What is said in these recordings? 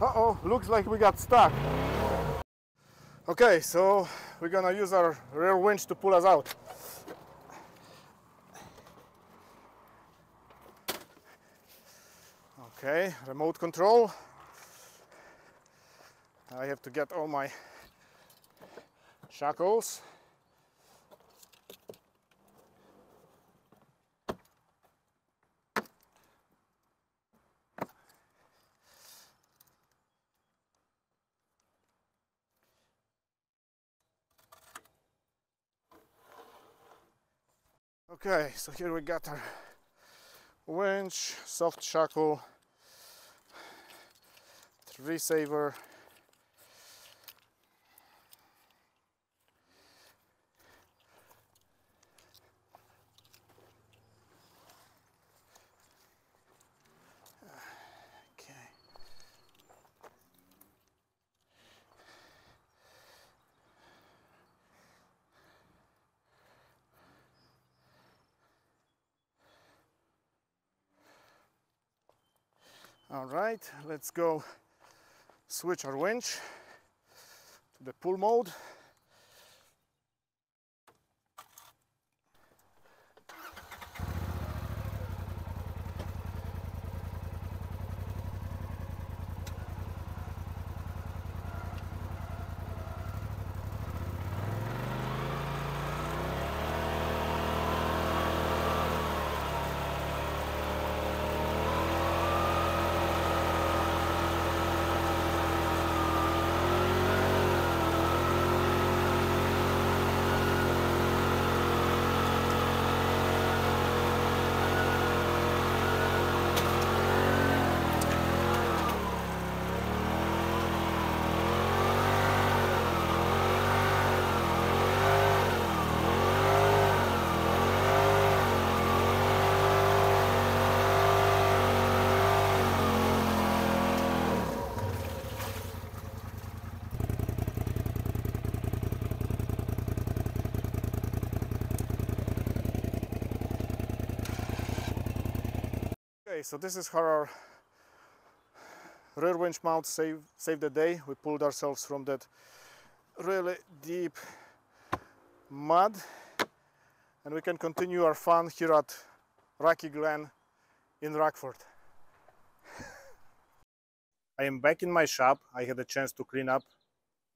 Uh-oh, looks like we got stuck. Okay, so we're gonna use our rear winch to pull us out. Okay, remote control. I have to get all my shackles. Okay, so here we got our winch, soft shackle, tree saver. All right, let's go switch our winch to the pull mode. So this is how our rear winch mount saved the day. We pulled ourselves from that really deep mud, and we can continue our fun here at Rocky Glen in Rockford. I am back in my shop. I had a chance to clean up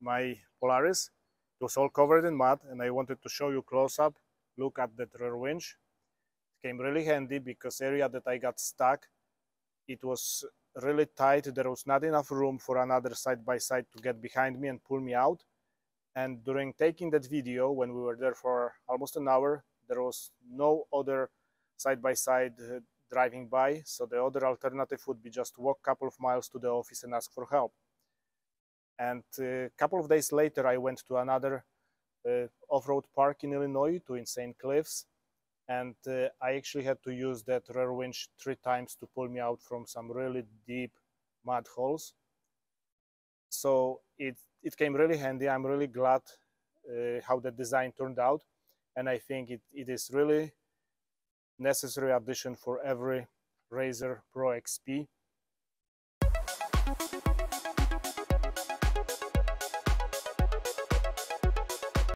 my Polaris. It was all covered in mud, and I wanted to show you close up look at that rear winch. Came really handy because area that I got stuck, it was really tight. There was not enough room for another side-by-side to get behind me and pull me out. And during taking that video, when we were there for almost an hour, there was no other side-by-side driving by, so the other alternative would be just walk a couple of miles to the office and ask for help. And a couple of days later, I went to another off-road park in Illinois, to Insane Cliffs, and I actually had to use that rear winch 3 times to pull me out from some really deep mud holes. So it came really handy. I'm really glad how the design turned out, and I think it is really necessary addition for every RZR Pro XP.